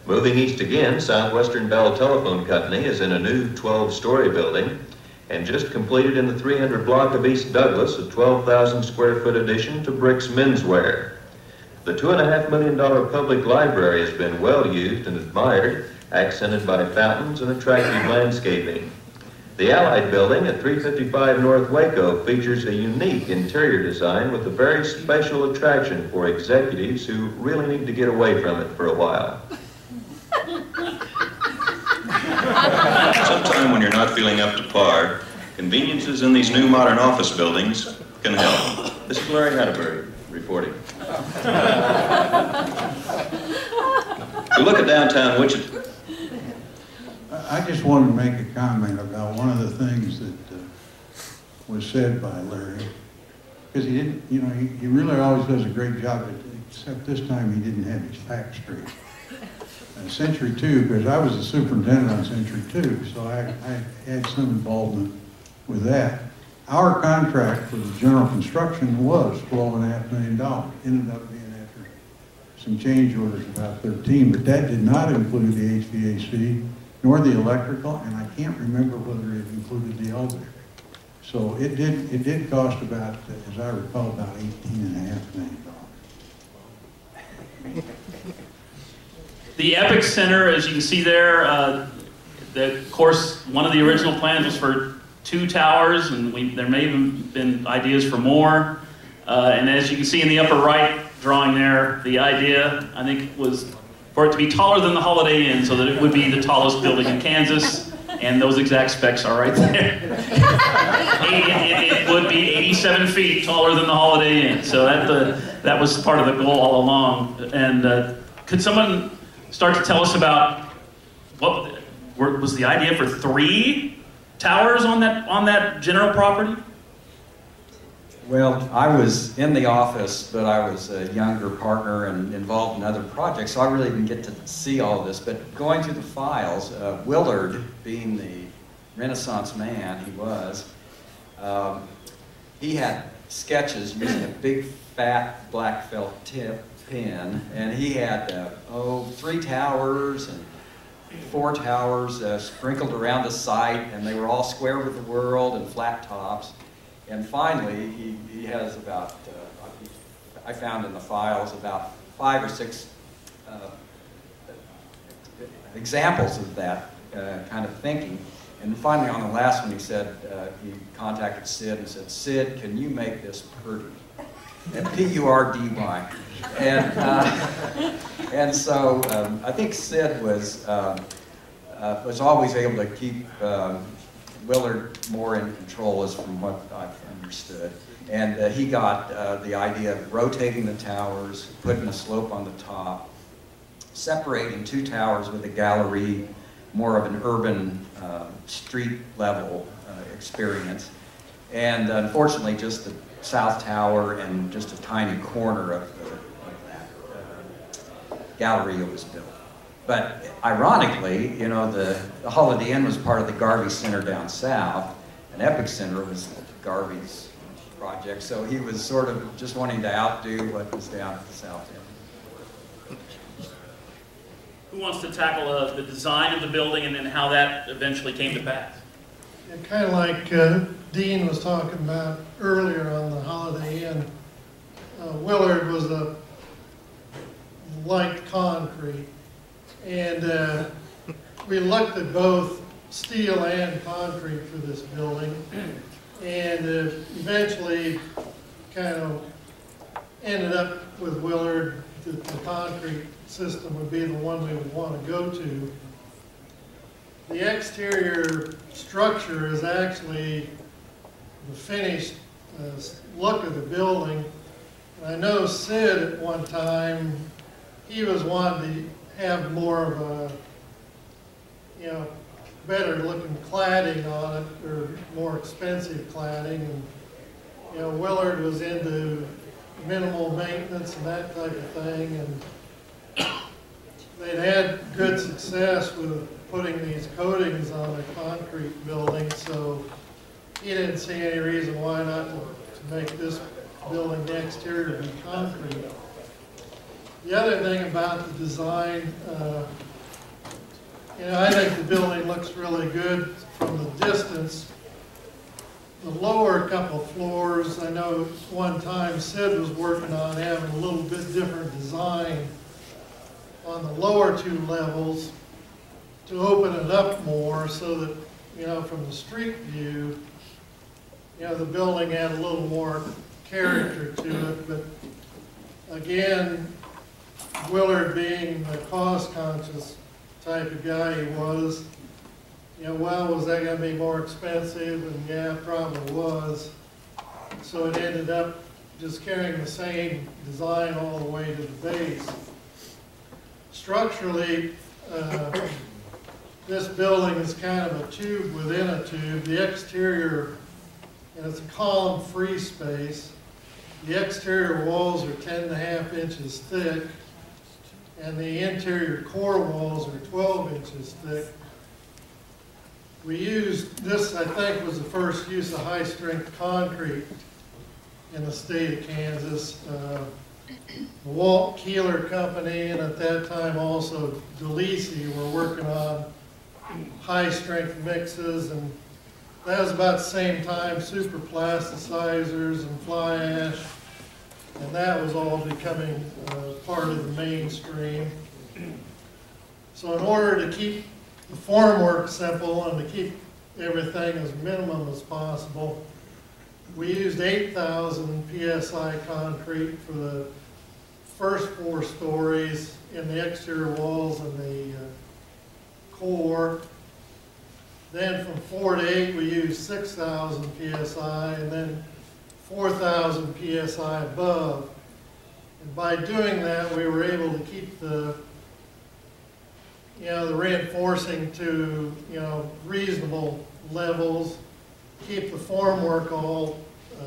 Moving east again, Southwestern Bell Telephone Company is in a new twelve-story building and just completed in the three hundred block of East Douglas a twelve thousand square foot addition to Bricks Menswear. The two and a half million dollar public library has been well used and admired, accented by fountains and attractive landscaping. The Allied building at three fifty-five North Waco features a unique interior design with a very special attraction for executives who really need to get away from it for a while. Sometime when you're not feeling up to par, conveniences in these new modern office buildings can help. This is Larry Hatterberg reporting. We look at downtown Wichita. I just wanted to make a comment about one of the things that uh, was said by Larry, because he didn't, you know, he, he really always does a great job, except this time he didn't have his facts straight. Century two, because I was the superintendent on Century two, so I, I had some involvement with that. Our contract for the general construction was twelve and a half million dollars. It ended up being, after some change orders, about thirteen, but that did not include the H V A C nor the electrical, and I can't remember whether it included the elevator. So it did, it did cost about, as I recall, about eighteen and a half million dollars. The Epic Center, as you can see there, uh, the, of course, one of the original plans was for two towers, and we, there may have been ideas for more. Uh, and as you can see in the upper right drawing there, the idea, I think, was for it to be taller than the Holiday Inn so that it would be the tallest building in Kansas. And those exact specs are right there. it, it, it would be eighty-seven feet taller than the Holiday Inn. So that, the, that was part of the goal all along. And uh, could someone start to tell us about what was the idea for three towers on that on that general property? Well, I was in the office, but I was a younger partner and involved in other projects, so I really didn't get to see all this. But going through the files, uh, Willard, being the Renaissance man he was, um, he had sketches using a big, fat, black felt tip. Pen, and he had uh, oh three towers and four towers uh, sprinkled around the site, and they were all square with the world and flat tops. And finally, he, he has about uh, I found in the files about five or six uh, examples of that uh, kind of thinking. And finally, on the last one, he said uh, he contacted Sid and said, "Sid, can you make this pretty?" And P U R D Y. And, uh, and so um, I think Sid was, um, uh, was always able to keep um, Willard more in control, is from what I've understood. And uh, he got uh, the idea of rotating the towers, putting a slope on the top, separating two towers with a gallery, more of an urban uh, street level uh, experience. And unfortunately, just the South Tower and just a tiny corner of, the, of that uh, gallery it was built. But ironically, you know, the, the Holiday Inn was part of the Garvey Center down south, and Epic Center was Garvey's project. So he was sort of just wanting to outdo what was down at the South End. Who wants to tackle uh, the design of the building and then how that eventually came to pass? Yeah, kind of like uh, Dean was talking about earlier on the Holiday Inn, uh, Willard was a light concrete, and uh, we looked at both steel and concrete for this building, and uh, eventually kind of ended up with Willard that the concrete system would be the one we would want to go to. The exterior structure is actually the finished uh, look of the building. And I know Sid at one time, he was wanting to have more of a, you know, better looking cladding on it, or more expensive cladding. And, you know, Willard was into minimal maintenance and that type of thing. And they'd had good success with putting these coatings on a concrete building, so he didn't see any reason why not to make this building the exterior be concrete. The other thing about the design, uh, You know, I think the building looks really good from the distance. The lower couple floors, I know one time Sid was working on having a little bit different design on the lower two levels to open it up more so that, you know, from the street view, you know, the building had a little more character to it. But again, Willard being the cost-conscious type of guy he was, you know, well, was that going to be more expensive? And yeah, it probably was. So it ended up just carrying the same design all the way to the base. Structurally, uh, this building is kind of a tube within a tube. The exterior, and it's a column-free space. The exterior walls are ten and a half inches thick, and the interior core walls are twelve inches thick. We used, this I think was the first use of high-strength concrete in the state of Kansas. Uh, the Walt Keeler Company, and at that time also DeLisi, were working on high-strength mixes, and that was about the same time super plasticizers and fly ash, and that was all becoming uh, part of the mainstream. So in order to keep the formwork simple and to keep everything as minimum as possible, we used eight thousand P S I concrete for the first four stories in the exterior walls and the uh, core. Then from four to eight, we used six thousand P S I, and then four thousand P S I above. And by doing that, we were able to keep the, you know, the reinforcing to, you know, reasonable levels, keep the formwork all uh,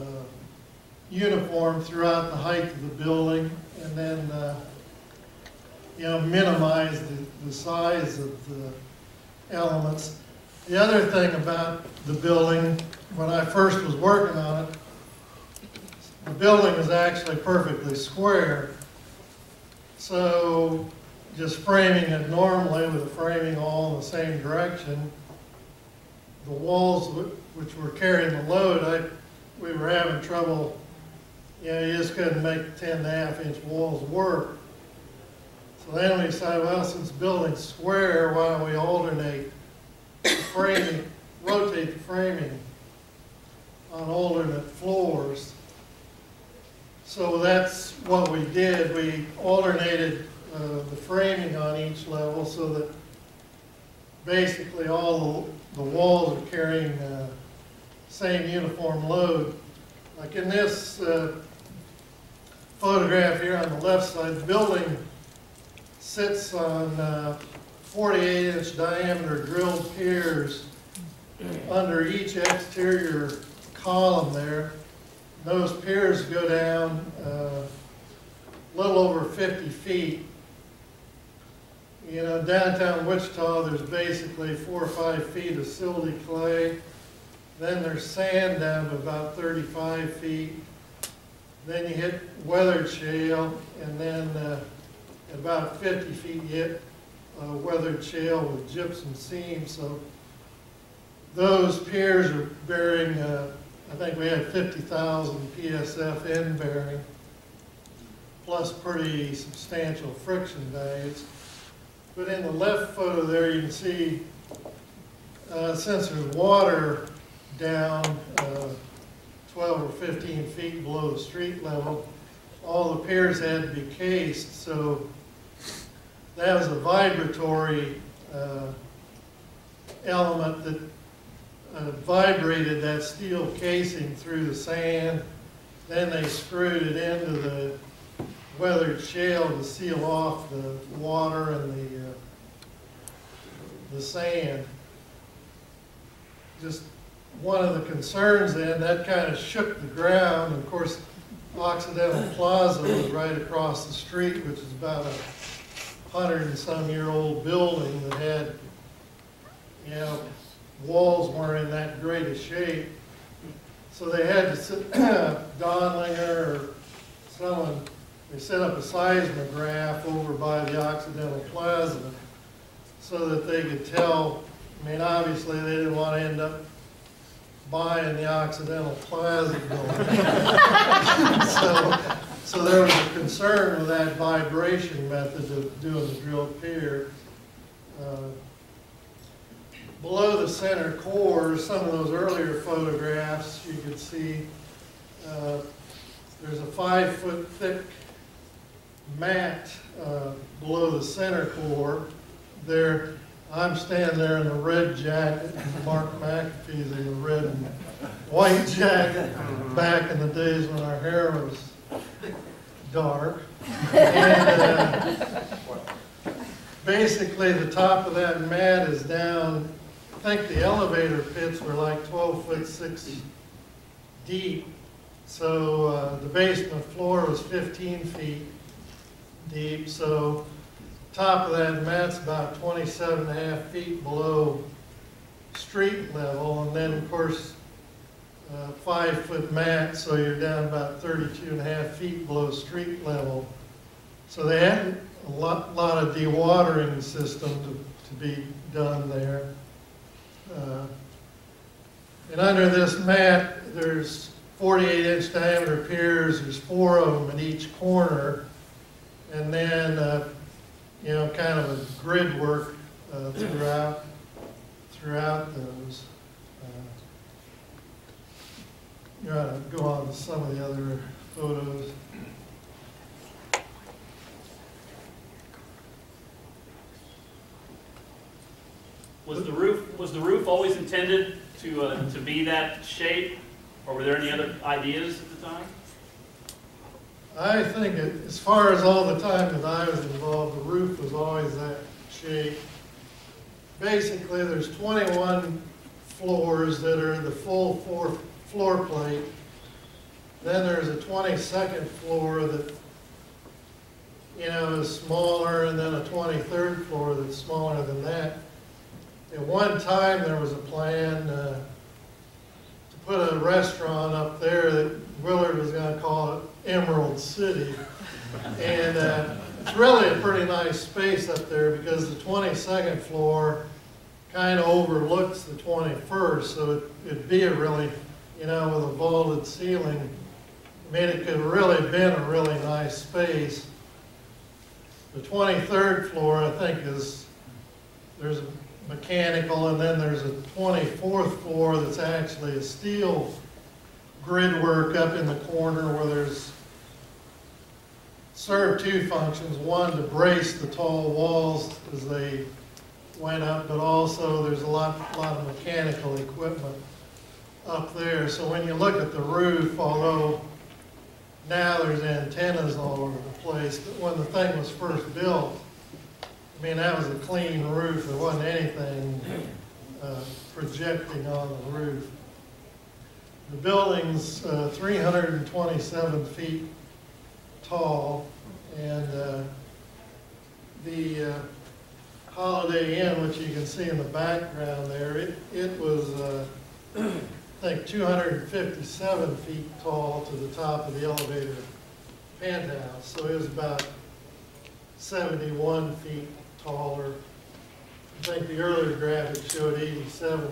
uniform throughout the height of the building, and then, uh, you know, minimize the, the size of the elements. The other thing about the building, when I first was working on it, the building is actually perfectly square. So just framing it normally with the framing all in the same direction, the walls which were carrying the load, I, we were having trouble. You know, you just couldn't make ten and a half inch walls work. So then we decided, well, since the building's square, why don't we alternate framing, rotate the framing on alternate floors. So that's what we did. We alternated uh, the framing on each level so that basically all the, the walls are carrying the uh, same uniform load. Like in this uh, photograph here on the left side, the building sits on uh, forty-eight inch diameter drilled piers under each exterior column there. Those piers go down uh, a little over fifty feet. You know, downtown Wichita, there's basically four or five feet of silty clay. Then there's sand down to about thirty-five feet. Then you hit weathered shale, and then uh, at about fifty feet you hit Uh, weathered shale with gypsum seams. So those piers are bearing, uh, I think we had fifty thousand P S F end bearing, plus pretty substantial friction values. But in the left photo there, you can see uh, since there's water down uh, twelve or fifteen feet below the street level, all the piers had to be cased. So that was a vibratory uh, element that uh, vibrated that steel casing through the sand. Then they screwed it into the weathered shale to seal off the water and the, uh, the sand. Just one of the concerns then, that kind of shook the ground. Of course, Occidental Plaza was right across the street, which is about a hundred and some year old building that had, you know, walls weren't in that great a shape. So they had to, Donlinger or someone, they set up a seismograph over by the Occidental Plaza. so that they could tell. I mean, obviously they didn't want to end up buying the Occidental Plaza building. so, so there was a concern with that vibration method of doing the drill pier. Uh, below the center core, some of those earlier photographs, you could see uh, there's a five foot thick mat uh, below the center core. There, I'm standing there in a red jacket, and Mark McAfee's in a red and white jacket, back in the days when our hair was dark. And, uh, basically, the top of that mat is down. I think the elevator pits were like twelve foot six deep. So uh, the basement floor was fifteen feet deep. So top of that mat's about twenty-seven and a half feet below street level. And then, of course, uh, five foot mat. So you're down about thirty-two and a half feet below street level. So they hadn't A lot, lot of dewatering system to, to be done there. Uh, and under this mat, there's forty-eight inch diameter piers. There's four of them in each corner. And then, uh, you know, kind of a grid work uh, throughout, throughout those. Uh, you know, I'll go on to some of the other photos. Was the roof was the roof always intended to uh, to be that shape, or were there any other ideas at the time? I think, it, as far as all the time that I was involved, the roof was always that shape. Basically, there's twenty-one floors that are the full floor floor plate. Then there's a twenty-second floor that, you know, is smaller, and then a twenty-third floor that's smaller than that. At one time, there was a plan uh, to put a restaurant up there that Willard was going to call it Emerald City. And uh, it's really a pretty nice space up there because the twenty-second floor kind of overlooks the twenty-first. So it, it'd be a really, you know, with a vaulted ceiling, I mean, it could have really been a really nice space. The twenty-third floor, I think, is, there's a mechanical, and then there's a twenty-fourth floor that's actually a steel grid work up in the corner where there's served two functions. One, to brace the tall walls as they went up, but also there's a lot, lot of mechanical equipment up there. So when you look at the roof, although now there's antennas all over the place, but when the thing was first built, I mean, that was a clean roof. There wasn't anything uh, projecting on the roof. The building's uh, three hundred twenty-seven feet tall, and uh, the uh, Holiday Inn, which you can see in the background there, it, it was, uh, I think, two hundred fifty-seven feet tall to the top of the elevator penthouse. So it was about seventy-one feet taller. I think the earlier graphic showed eighty-seven,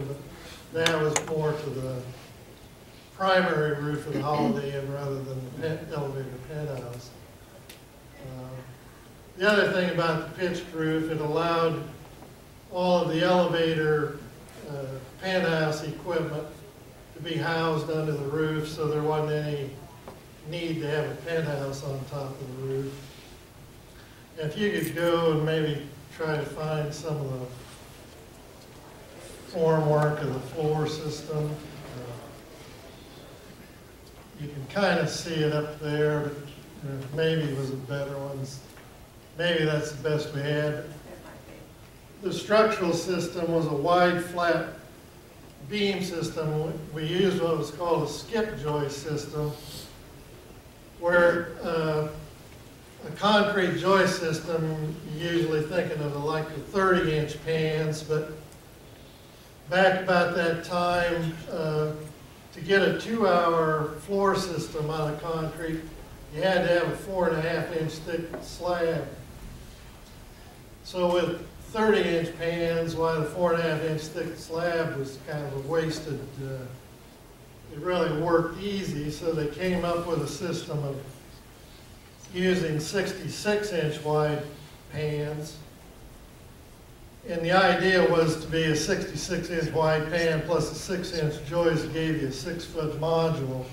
but that was more to the primary roof of the Holiday Inn rather than the pent elevator penthouse. Uh, the other thing about the pitched roof, it allowed all of the elevator uh, penthouse equipment to be housed under the roof, so there wasn't any need to have a penthouse on top of the roof. If you could go and maybe try to find some of the formwork of the floor system. Uh, you can kind of see it up there, but maybe it was a better one. Maybe that's the best we had. The structural system was a wide, flat beam system. We used what was called a skip joist system, where uh, a concrete joist system, you're usually thinking of like the thirty inch pans, but back about that time, uh, to get a two hour floor system out of concrete, you had to have a four and a half inch thick slab. So with thirty inch pans, why the four and a half inch thick slab was kind of a wasted, uh, it really worked easy, so they came up with a system of using sixty-six inch wide pans. And the idea was to be a sixty-six inch wide pan plus a six inch joist gave you a six foot module.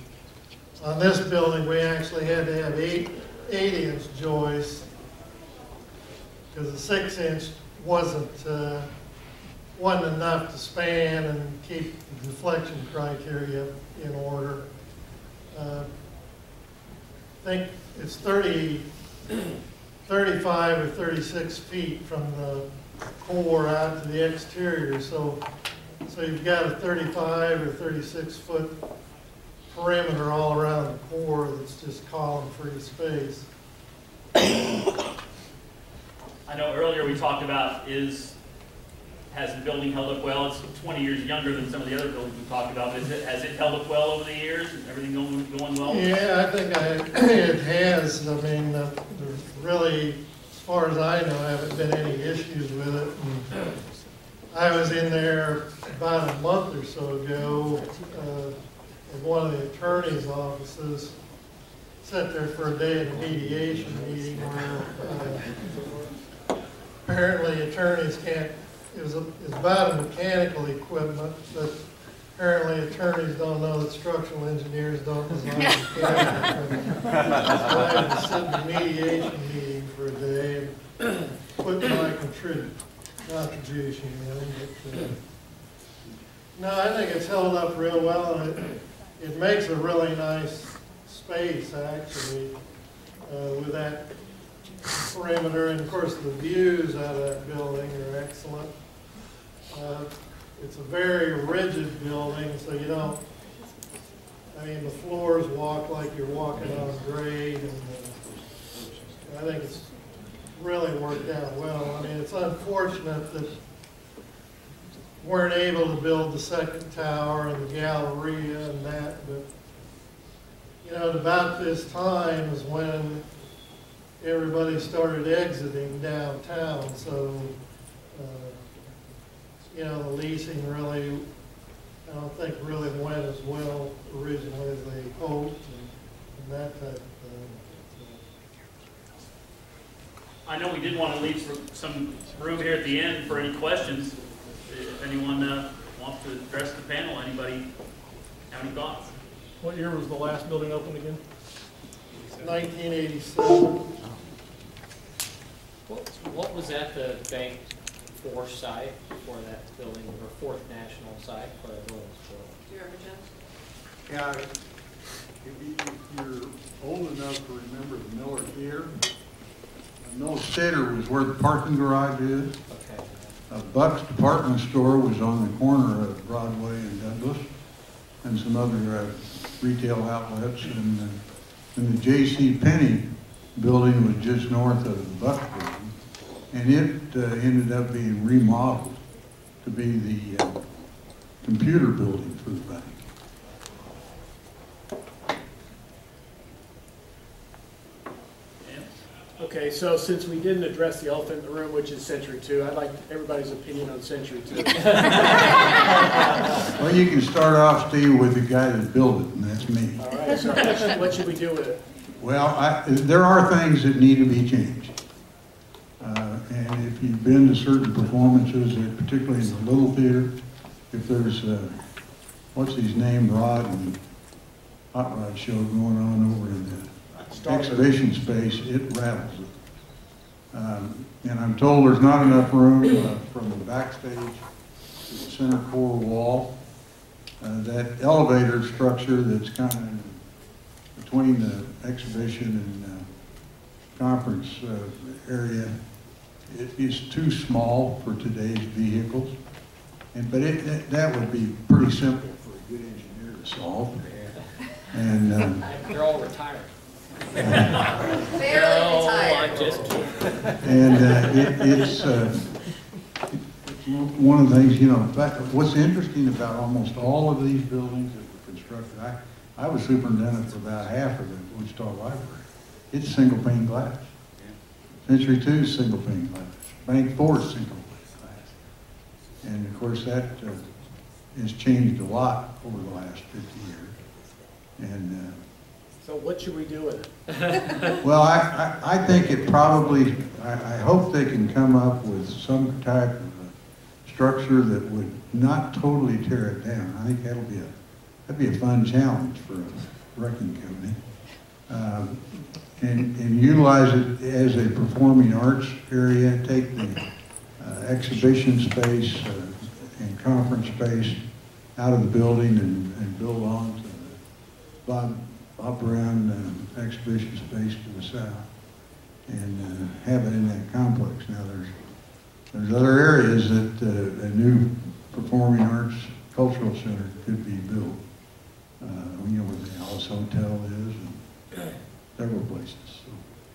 On this building, we actually had to have eight, eight inch joists because the six inch wasn't, uh, wasn't enough to span and keep the deflection criteria in order. Uh, I think it's thirty, thirty-five or thirty-six feet from the core out to the exterior, so so you've got a thirty-five or thirty-six foot perimeter all around the core that's just column free space. I know earlier we talked about is has the building held up well? It's twenty years younger than some of the other buildings we talked about. Is it, has it held up well over the years? Is everything going going well? Yeah, I think I, it has. I mean, uh, there's really, as far as I know, I haven't been any issues with it. And I was in there about a month or so ago uh, in one of the attorney's offices. Sat there for a day at a mediation meeting where uh, apparently attorneys can't. It was, a, it was about a mechanical equipment, but apparently attorneys don't know that structural engineers don't design mechanical equipment. So I had to sit in a mediation meeting for a day and put my contribution in. But, uh, no, I think it's held up real well, and it, it makes a really nice space, actually, uh, with that perimeter. And, of course, the views out of that building are excellent. Uh, it's a very rigid building, so you don't, I mean, the floors walk like you're walking on grade, and uh, I think it's really worked out well. I mean, it's unfortunate that we weren't able to build the second tower and the Galleria and that, but, you know, at about this time is when everybody started exiting downtown, so uh, you know, the leasing really, I don't think really went as well originally as they hoped, and, and that type of thing. I know we did want to leave for some room here at the end for any questions. If anyone uh, wants to address the panel, anybody have any thoughts? What year was the last building opened again? nineteen eighty-seven. What, what was at the bank Fourth site before that building, or Fourth National site? Before that building was built? Do you remember, Jim? Yeah, if, you, if you're old enough to remember the Miller Theater, the Miller Theater was where the parking garage is. Okay. Uh, Buck's department store was on the corner of Broadway and Douglas, and some other uh, retail outlets, and uh, and the J C Penney building was just north of the Buck building, and it uh, ended up being remodeled to be the uh, computer building for the bank. Okay, so since we didn't address the elephant in the room, which is Century two, I'd like everybody's opinion on Century two. Well, you can start off, Steve, with the guy that built it, and that's me. All right, so what should, what should we do with it? Well, I, there are things that need to be changed. Uh, and if you've been to certain performances, particularly in the Little Theater, if there's, uh, what's his name, Rod and Hot Rod show going on over in the exhibition space, it rattles it. Um, and I'm told there's not enough room uh, from the backstage to the center core wall. Uh, that elevator structure that's kind of between the exhibition and uh, conference uh, area, it is too small for today's vehicles. And But it, it, that would be pretty simple for a good engineer to solve. And um, they're all retired. Uh, no, I just and uh, it, it's, uh, it's one of the things, you know, what's interesting about almost all of these buildings that were constructed, I, I was superintendent for about half of the Wichita Library. It's single pane glass. Century two is single pane glass. Bank four is single pane And of course that uh, has changed a lot over the last fifty years. And uh, so what should we do with it? Well, I, I, I think it probably, I, I hope they can come up with some type of a structure that would not totally tear it down. I think that'll be a, that'd be a fun challenge for a wrecking company. Um, and, and utilize it as a performing arts area, take the uh, exhibition space uh, and conference space out of the building and, and build on to the Bob, Bob Brown um, exhibition space to the south, and uh, have it in that complex. Now there's, there's other areas that uh, a new performing arts cultural center could be built. Uh, you know, where the Alice Hotel is, and several places. So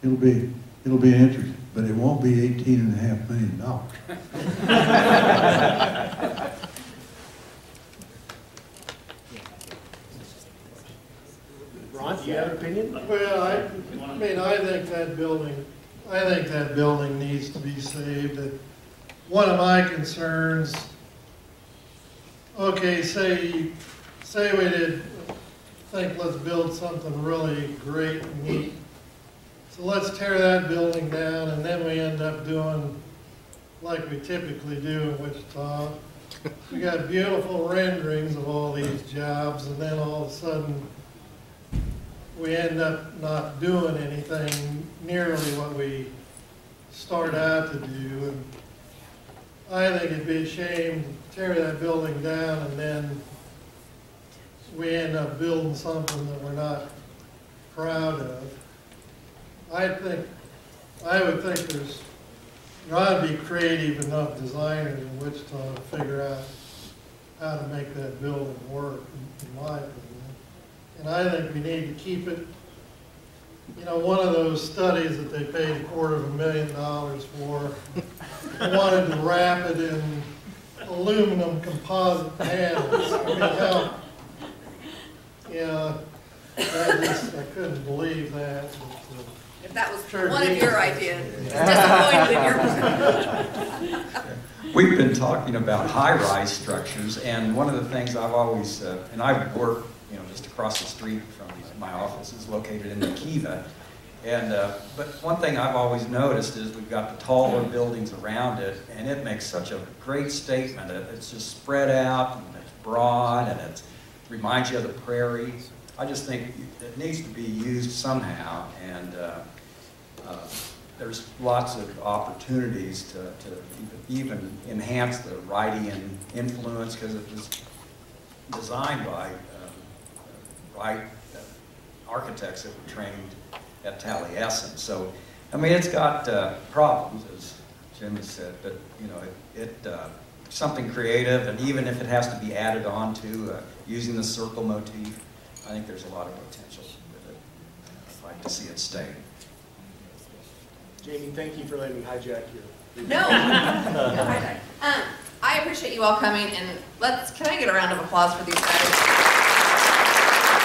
it'll be, it'll be interesting, but it won't be eighteen and a half million dollars. Ron, do you have an opinion? Well, I, I mean, I think that building, I think that building needs to be saved. One of my concerns, okay, say, say we did think let's build something really great and neat. So let's tear that building down, and then we end up doing like we typically do in Wichita. We got beautiful renderings of all these jobs, and then all of a sudden we end up not doing anything nearly what we start out to do. And I think it'd be a shame to tear that building down and then we end up building something that we're not proud of. I think, I would think there's got to be creative enough designers in Wichita to figure out how to make that building work, in my opinion. And I think we need to keep it, you know, one of those studies that they paid a quarter of a million dollars for, wanted to wrap it in aluminum composite panels. I mean, how, yeah, I just, I couldn't believe that. But, uh, if that was sure one of your ideas, disappointed in your. We've been talking about high-rise structures, and one of the things I've always, uh, and I've worked, you know, just across the street from my office is located in Akiva, and uh, but one thing I've always noticed is we've got the taller buildings around it, and it makes such a great statement. It's just spread out, and it's broad, and it's reminds you of the prairie. I just think it needs to be used somehow, and uh, uh, there's lots of opportunities to, to even enhance the Wrightian influence, because it was designed by uh, Wright uh, architects that were trained at Taliesin. So, I mean, it's got uh, problems, as Jim has said, but you know, it, it uh, something creative, and even if it has to be added on to uh, using the circle motif, I think there's a lot of potential with it. I'd like to see it stay. Jamie, thank you for letting me hijack your. No, hijack. Um, I appreciate you all coming, and let's. Can I get a round of applause for these guys?